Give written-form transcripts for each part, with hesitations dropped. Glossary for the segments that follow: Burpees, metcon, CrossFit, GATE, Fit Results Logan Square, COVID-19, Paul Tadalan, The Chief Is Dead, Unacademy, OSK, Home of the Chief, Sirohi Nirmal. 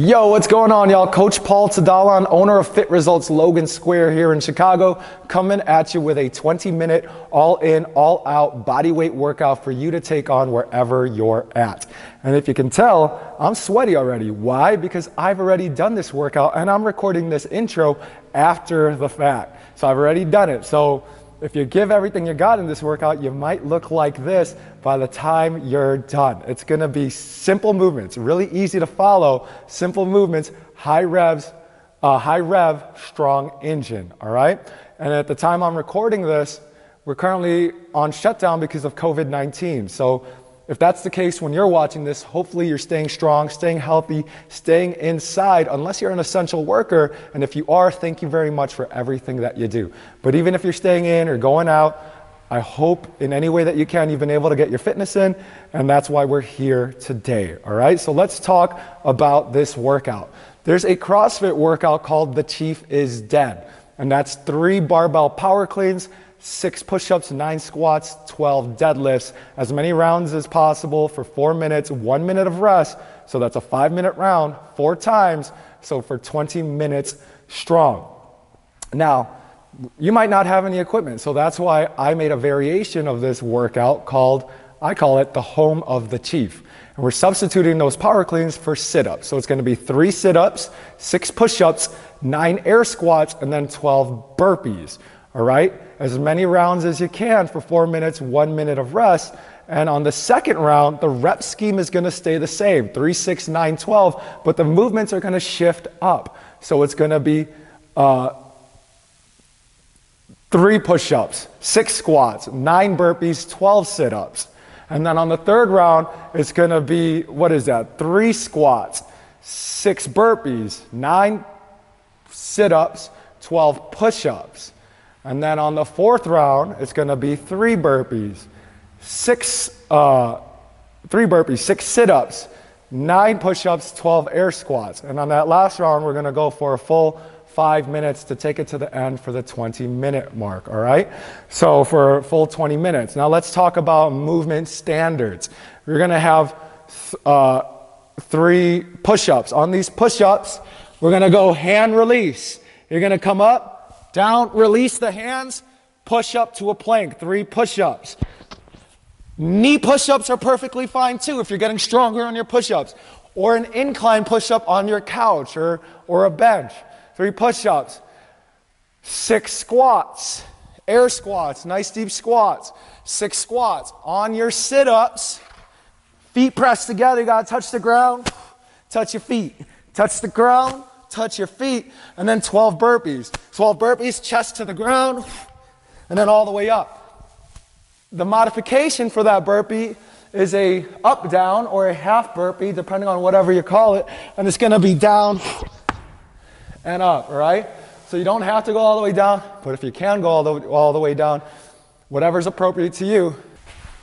Yo, what's going on, y'all? Coach Paul Tadalan, owner of Fit Results Logan Square here in Chicago, coming at you with a 20-minute all-in, all-out bodyweight workout for you to take on wherever you're at. And if you can tell, I'm sweaty already. Why? Because I've already done this workout and I'm recording this intro after the fact. So I've already done it. So if you give everything you got in this workout, you might look like this by the time you're done. It's gonna be simple movements, really easy to follow, simple movements, high revs, high rev, strong engine, all right? And at the time I'm recording this, we're currently on shutdown because of COVID-19. So if that's the case when you're watching this, hopefully you're staying strong, staying healthy, staying inside, unless you're an essential worker. And if you are, thank you very much for everything that you do. But even if you're staying in or going out, I hope in any way that you can, you've been able to get your fitness in, and that's why we're here today, all right? So let's talk about this workout. There's a CrossFit workout called The Chief Is Dead, and that's 3 barbell power cleans, 6 push-ups, 9 squats, 12 deadlifts, as many rounds as possible for 4 minutes, 1 minute of rest. So that's a 5-minute round, 4 times, so for 20 minutes strong. Now, you might not have any equipment, so that's why I made a variation of this workout called, I call it the Home of the Chief. And we're substituting those power cleans for sit-ups. So it's gonna be 3 sit-ups, 6 push-ups, 9 air squats, and then 12 burpees, all right? As many rounds as you can for 4 minutes, 1 minute of rest. And on the second round, the rep scheme is gonna stay the same, 3, 6, 9, 12, but the movements are gonna shift up. So it's gonna be 3 push-ups, 6 squats, 9 burpees, 12 sit-ups. And then on the third round, it's gonna be, what is that? 3 squats, 6 burpees, 9 sit-ups, 12 push-ups. And then on the fourth round, it's gonna be 3 burpees, 6 sit-ups, 9 push-ups, 12 air squats. And on that last round, we're gonna go for a full 5 minutes to take it to the end for the 20-minute mark, all right? So for a full 20 minutes. Now let's talk about movement standards. We're gonna have 3 push-ups. On these push-ups, we're gonna go hand release. You're gonna come up, down, release the hands, push up to a plank, 3 push-ups. Knee push-ups are perfectly fine too if you're getting stronger on your push-ups. Or an incline push-up on your couch or a bench. 3 push-ups, 6 squats, air squats, nice deep squats, 6 squats. On your sit-ups, feet pressed together, you gotta touch the ground, touch your feet, touch the ground, touch your feet, and then 12 burpees. 12 burpees, chest to the ground, and then all the way up. The modification for that burpee is a up down or a half burpee, depending on whatever you call it, and it's gonna be down and up, all right? So you don't have to go all the way down, but if you can go all the way down, whatever's appropriate to you.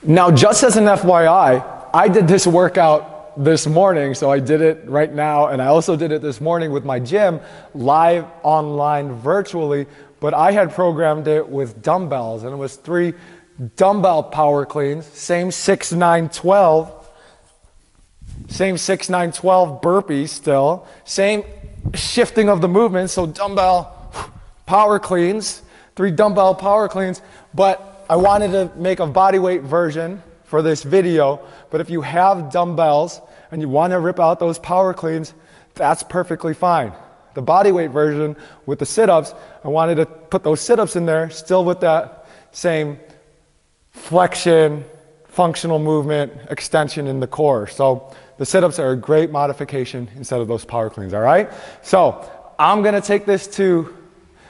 Now, just as an FYI, I did this workout this morning, so I did it right now, and I also did it this morning with my gym, live, online, virtually, but I had programmed it with dumbbells, and it was 3 dumbbell power cleans, same 6, 9, 12, same 6, 9, 12 burpees still, same shifting of the movement, so dumbbell power cleans, 3 dumbbell power cleans, but I wanted to make a bodyweight version for this video, but if you have dumbbells and you want to rip out those power cleans, that's perfectly fine. The bodyweight version with the sit-ups, I wanted to put those sit-ups in there still with that same flexion, functional movement, extension in the core. So the sit-ups are a great modification instead of those power cleans, all right? So I'm gonna take this to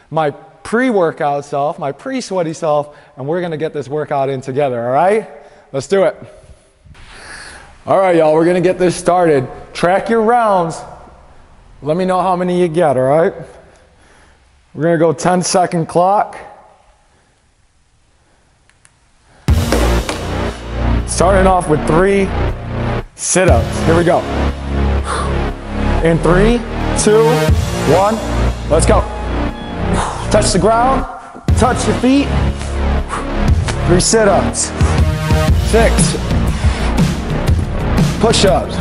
my pre-workout self, my pre-sweaty self, and we're gonna get this workout in together, all right? Let's do it. All right, y'all, we're gonna get this started. Track your rounds. Let me know how many you get, all right? We're gonna go 10-second clock. Starting off with 3 sit-ups. Here we go. In 3, 2, 1, let's go. Touch the ground, touch your feet. 3 sit-ups. 6 push-ups,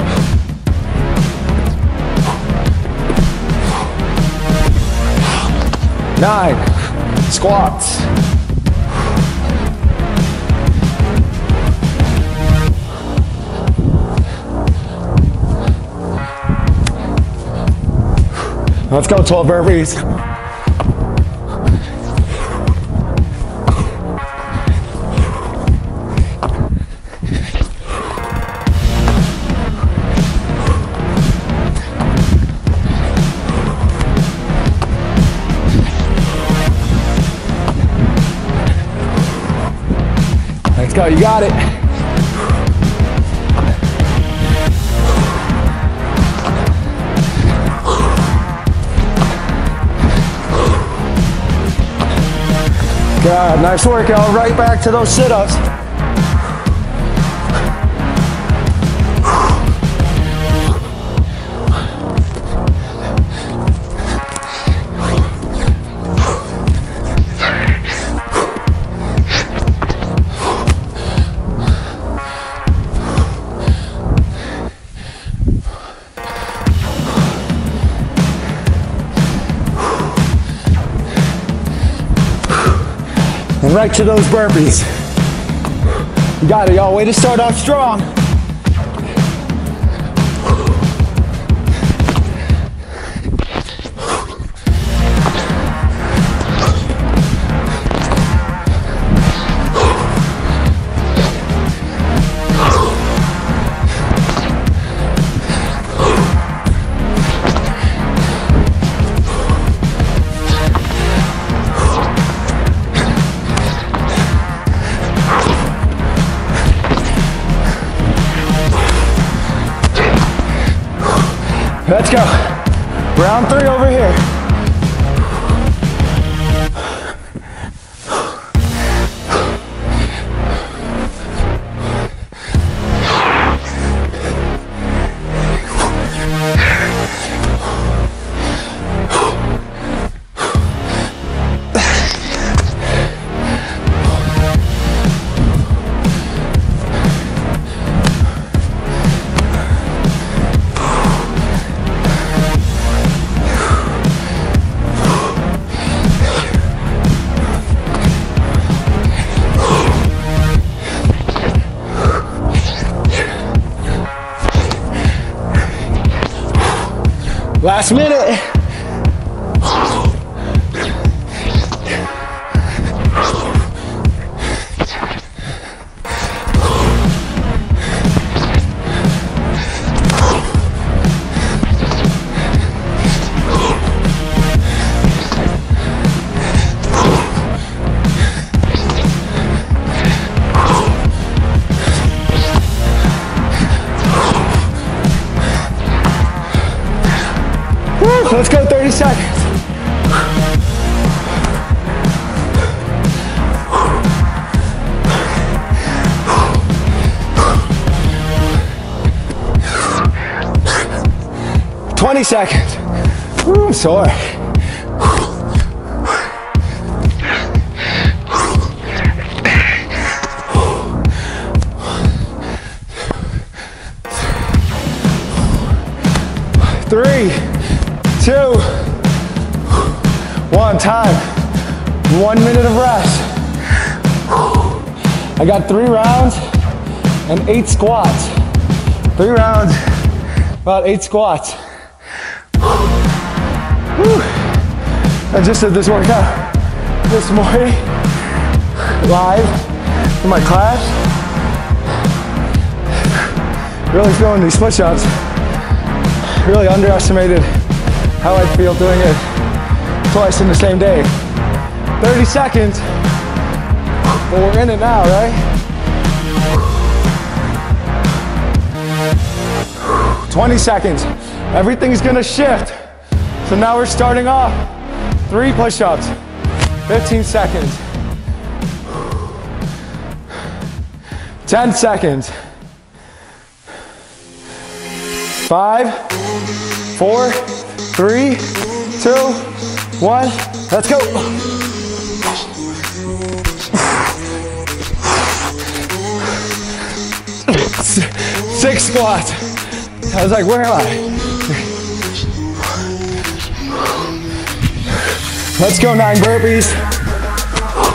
9, squats. Let's go, 12 burpees. Let's go, you got it. God, nice workout. Right back to those sit-ups. Right to those burpees. You got it, y'all. Way to start off strong. Let's go. Round 3 over here. Last minute. Let's go, 30 seconds. Whew. 20 seconds. Whew, I'm sore. Whew. 3, 2, 1, time. 1 minute of rest. I got 3 rounds and 8 squats. 3 rounds, about 8 squats. Whew. I just did this workout this morning, live in my class. Really feeling these push-ups. Really underestimated how I feel doing it twice in the same day. 30 seconds, but we're in it now, right? 20 seconds, everything's gonna shift. So now we're starting off, 3 push-ups, 15 seconds. 10 seconds. 5, 4, 3, 2, 1, let's go. Six squats. I was like, where am I? Let's go, 9 burpees.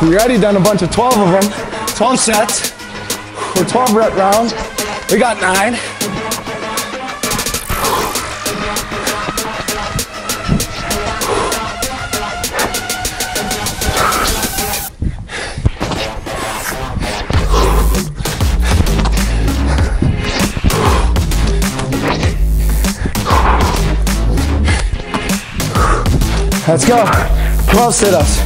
We already done a bunch of 12 of them, 12 sets, for 12 rep rounds. We got 9. Let's go, 12 sit-ups.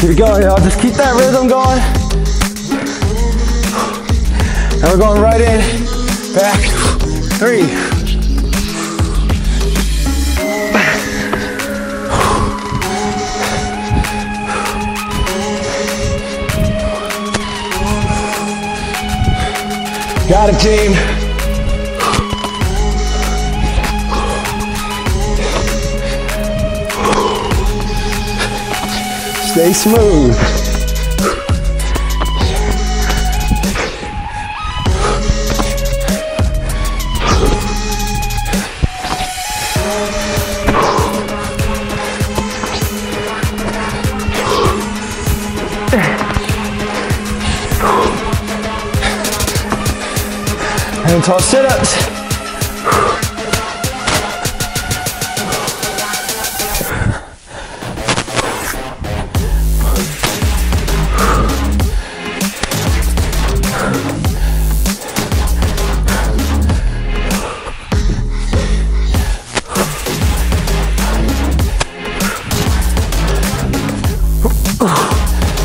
Keep it going, y'all. Just keep that rhythm going. And we're going right in, back, 3. Got it, team. Stay smooth. And 12 sit-ups.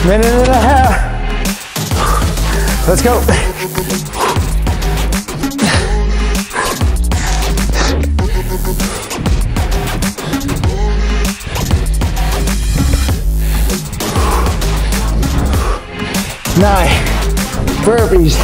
Minute and a half. Let's go. Nine burpees.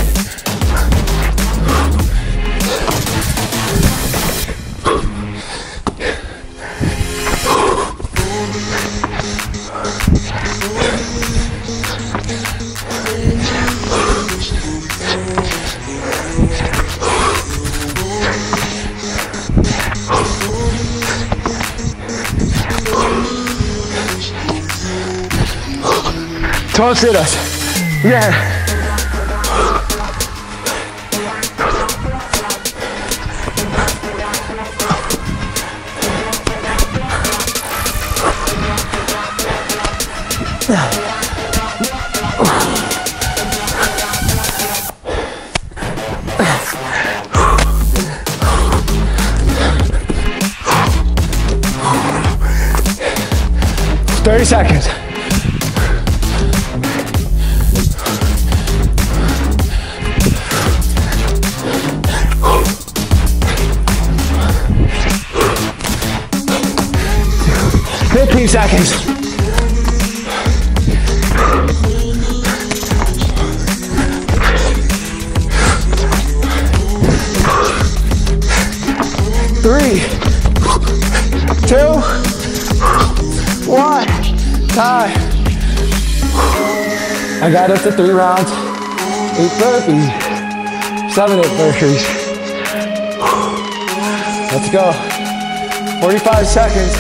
Toss it us. Yeah. Thirty seconds. Seconds. Three, two, one, time. I got up to 3 rounds, 8 burpees, 7 8 burpees. Let's go. 45 seconds.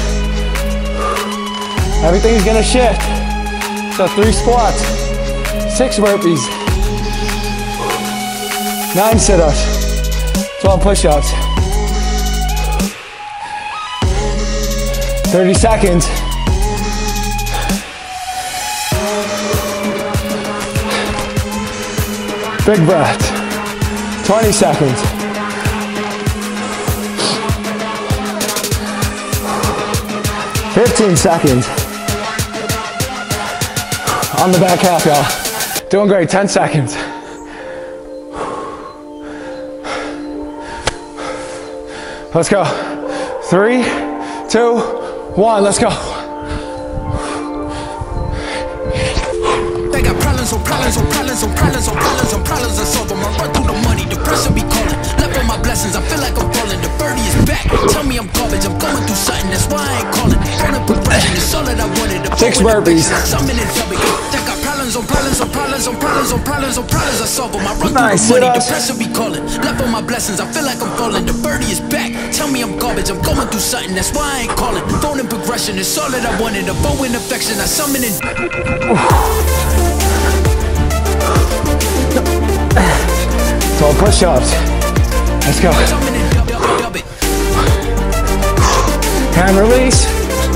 Everything's gonna shift. So 3 squats, 6 burpees, 9 sit-ups, 12 push-ups. 30 seconds. Big breath. 20 seconds. 15 seconds. On the back half, y'all. Doing great, 10 seconds. Let's go. 3, 2, 1, let's go. They got problems on problems on problems on problems on problems on problems to solve them. I run through the money, depression be calling. Left on my blessings, I feel like I'm falling. The birdie is back. Tell me I'm garbage, I'm going through something, that's why I ain't calling. Six burpees. Nice sit-ups. I feel like I'm falling. The birdie is back. Tell me I'm garbage. I'm going through something. That's why I ain't calling. Phone in progression. It's all that I wanted. A bow in affection. I summon it. So push-ups. Let's go. Hand release,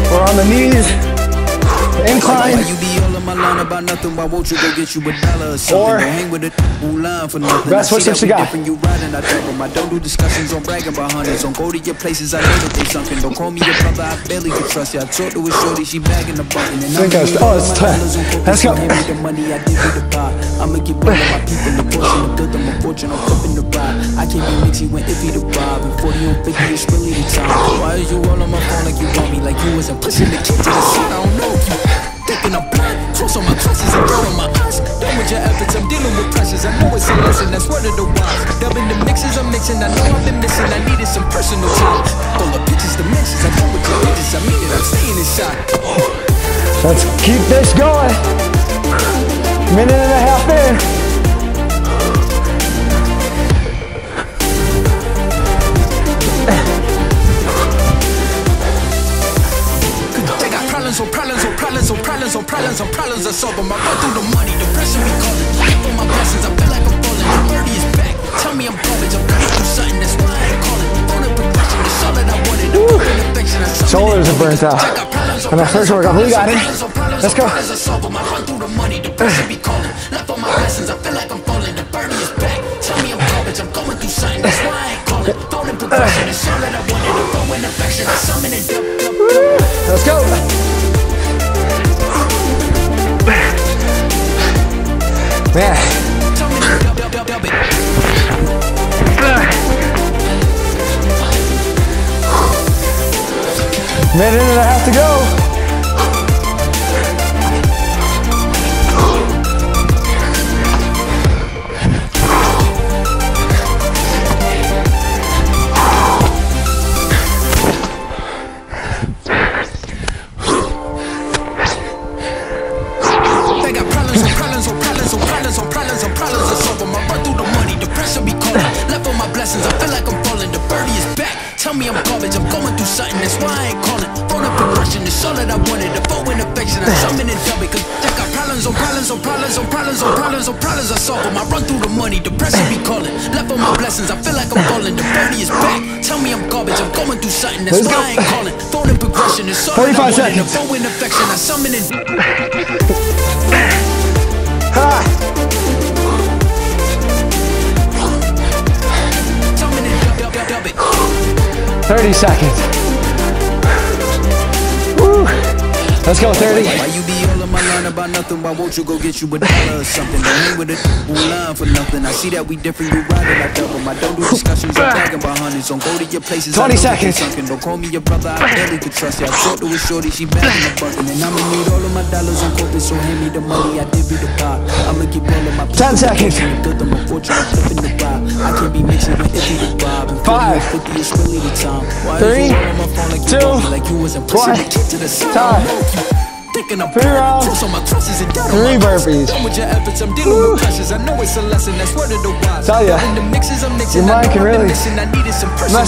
we're on the knees, incline. Or best push-ups you got. Don't do discussions on bragging about hundreds. Don't go to your places, I know that they sunken. Don't call me your brother, I barely can trust you. I talked to a shorty, she bagging the button. Oh, it's time. Let's go. I'ma keep one of my people the portion. I built them a fortune, I'm flipping the ride. I can't be mixy when iffy to vibe. And 40 on 50 is really the time. Why is you all on my phone like you want me? Like you was a pussy in the kitchen to the shit. I don't know if you thinking I'm blind. Close on my crutches and throwing my eyes. Done with your efforts, I'm dealing with pressures. I know it's a lesson, that's word of the wise. Dubbing the mixes, I'm mixing. I know I've been missing, I needed some personal time. All the pictures, the mentions, I know with your bitches. I mean it, I'm staying inside. Let's keep this going. Minute and a half in. They got problems on problems on problems on problems on problems on problems. I solve them. I run through the money. Depression be calling. Life on my blessings. I feel like I'm falling. The birdie is back. Tell me I'm garbage. I'm going through something. That's why I ain't calling. On a progression. It's all that I wanted. Shoulders are burnt out. On that first workout, we got it. Let's go. Let's go. Man. Minute and a half to go. Problems I solve them. I run through the money. Depression be calling. Left on my blessings. I feel like I'm falling. The birdie is back. Tell me I'm garbage. I'm going through something. That's why I ain't calling. Phone in progression. It's all that I wanted. The phone in affection. I summon it. Ha! 30 seconds. Woo! Let's go, 30. My line about nothing, why won't you go get you a dollar or something? Don't hang with a line for nothing. I see that we different, you ride it, I double. I don't do discussions, I'm bragging about hundreds. Don't go to your places, 20 seconds. Don't call me your brother, I barely could trust you. I talked to a shorty, she back in the bucket. And I'ma need all of my dollars on corporate, so hand me the money, I did be the pot. I'ma keep all of my 10 seconds. I can't be mixing with iffy to vibe. 5, 50 is really the time. 3, 2, 1, time. Thinking I'm proud, on my crosses and down. 3 burpees. Done with your efforts, I'm dealing with pressures. I know it's a lesson, that's word of the wise. Tell ya, your mind can really mess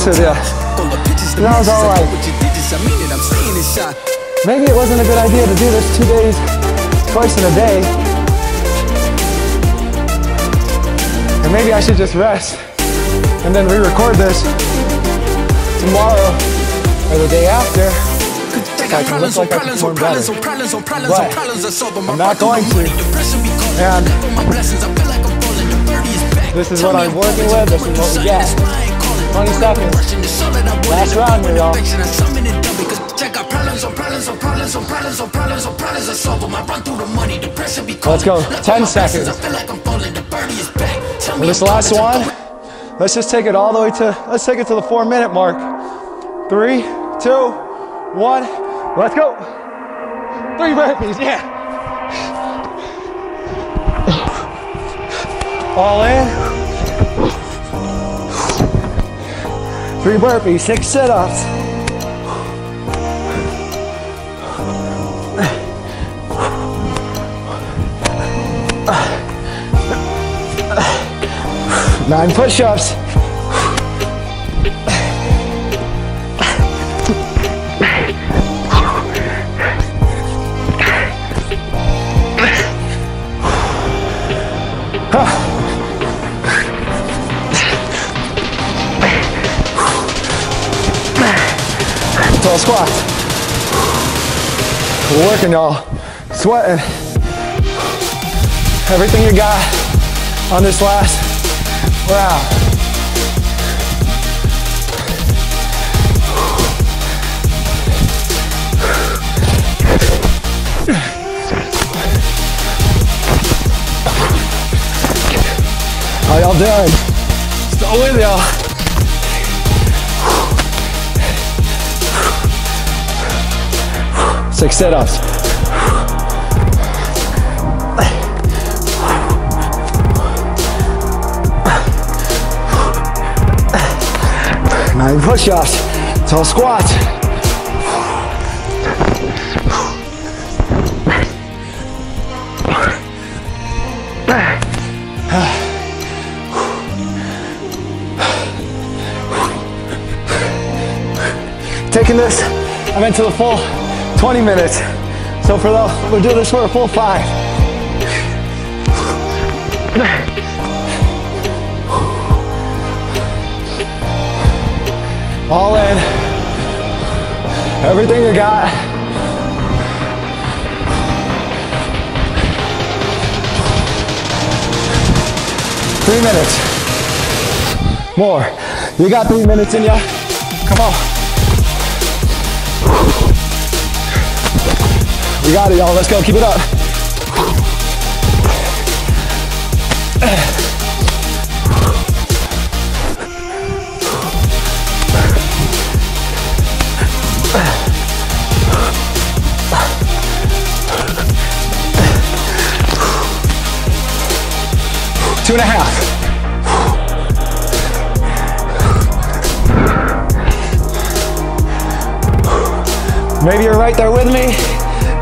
with ya. That was alright. Maybe it wasn't a good idea to do this 2 days, twice in a day. And maybe I should just rest and then re-record this tomorrow or the day after. I can look like I perform better, but I'm not going to, and this is what I'm working with, this is what we get. 20 seconds, last round here, y'all. Let's go, 10 seconds. For this last one, let's just take it all the way to, let's take it to the 4-minute mark. 3, 2, 1. Let's go. 3 burpees, yeah. All in. 3 burpees, 6 sit-ups. 9 push-ups. Tall squats. We're working, y'all. Sweating. Everything you got on this last round. How y'all doing? Still with y'all. Six sit-ups. Nine push-ups. Tall squats. Taking this, I'm into the full 20 minutes. So for those, we'll do this for a full 5. All in. Everything you got. More. You got 3 minutes in ya. Come on. You got it, y'all. Let's go. Keep it up. Two and a half. Maybe you're right there with me.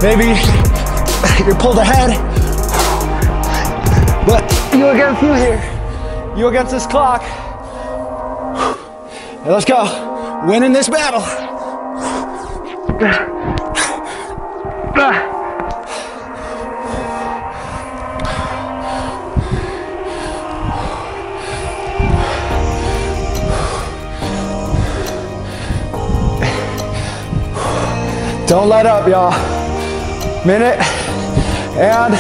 Maybe you're pulled ahead, but you against you here. You against this clock. Now let's go. Winning this battle. Don't let up, y'all. Minute and a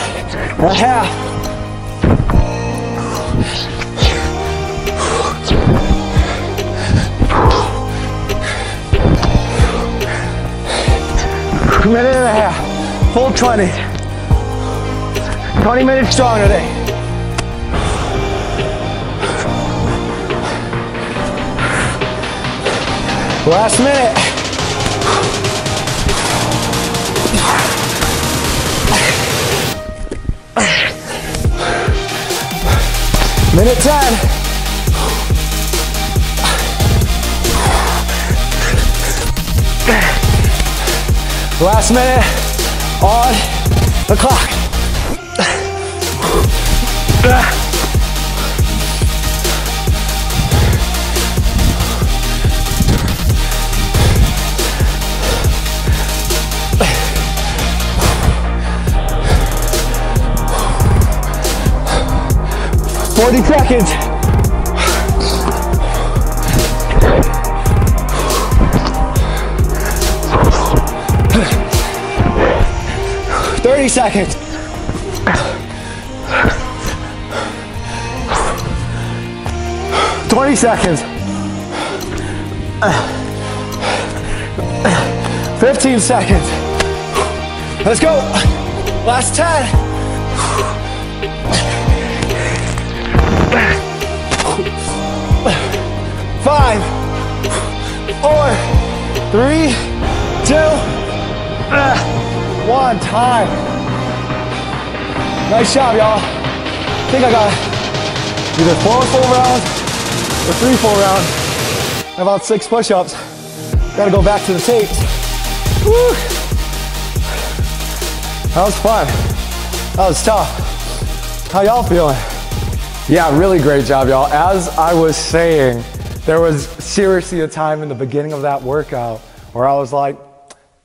half. Minute and a half. Full 20. 20 minutes strong today. Last minute. Minute 10. Last minute on the clock. Forty seconds. Seconds. 20 seconds. 15 seconds. Let's go. Last 10. Five, four, three, two, one. Time. Nice job, y'all. I think I got either 4 full rounds or 3 full rounds. And about 6 push-ups. Gotta go back to the tapes. Woo! That was fun. That was tough. How y'all feeling? Yeah, really great job, y'all. As I was saying, there was seriously a time in the beginning of that workout where I was like,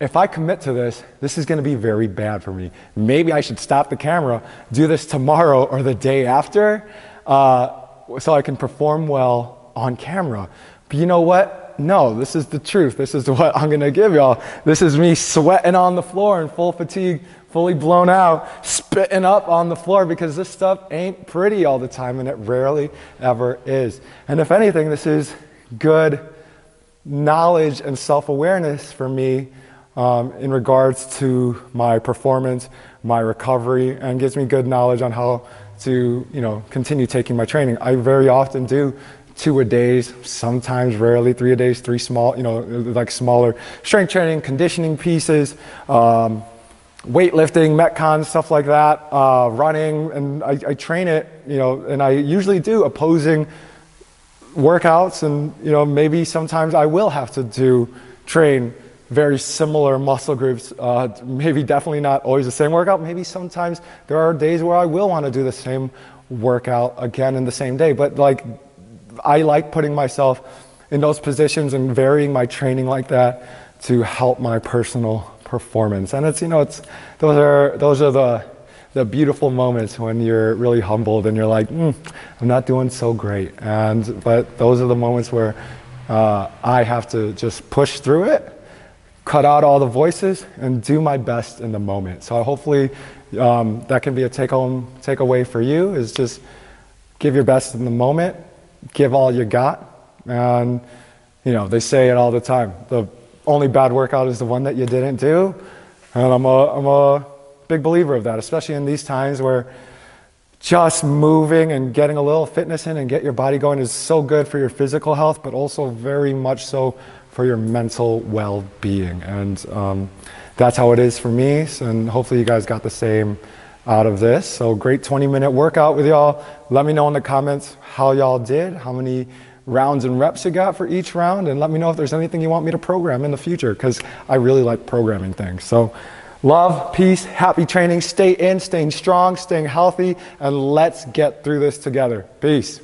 if I commit to this, this is gonna be very bad for me. Maybe I should stop the camera, do this tomorrow or the day after, so I can perform well on camera. But you know what? No, this is the truth. This is what I'm gonna give y'all. This is me sweating on the floor in full fatigue, fully blown out, spitting up on the floor, because this stuff ain't pretty all the time, and it rarely ever is. And if anything, this is good knowledge and self-awareness for me in regards to my performance, my recovery, and gives me good knowledge on how to, you know, continue taking my training. I very often do 2 a days, sometimes rarely 3 a days, 3 small, you know, like smaller strength training, conditioning pieces, weightlifting, metcon, stuff like that, running, and I train it, you know, and I usually do opposing workouts, and you know, maybe sometimes I will have to train very similar muscle groups, maybe definitely not always the same workout. Maybe sometimes there are days where I will want to do the same workout again in the same day, but like, I like putting myself in those positions and varying my training like that to help my personal performance. And it's, you know, it's, those are the beautiful moments when you're really humbled and you're like, I'm not doing so great. But those are the moments where I have to just push through it, cut out all the voices, and do my best in the moment. So hopefully that can be a takeaway for you, is just give your best in the moment, give all you got. And you know, they say it all the time, the only bad workout is the one that you didn't do. And I'm a big believer of that, especially in these times where just moving and getting a little fitness in and get your body going is so good for your physical health, but also very much so for your mental well-being. And that's how it is for me, and hopefully you guys got the same out of this. So great 20-minute workout with y'all. Let me know in the comments how y'all did, how many rounds and reps you got for each round, and let me know if there's anything you want me to program in the future, because I really like programming things. So love, peace, happy training, stay in, staying strong, staying healthy, and let's get through this together. Peace.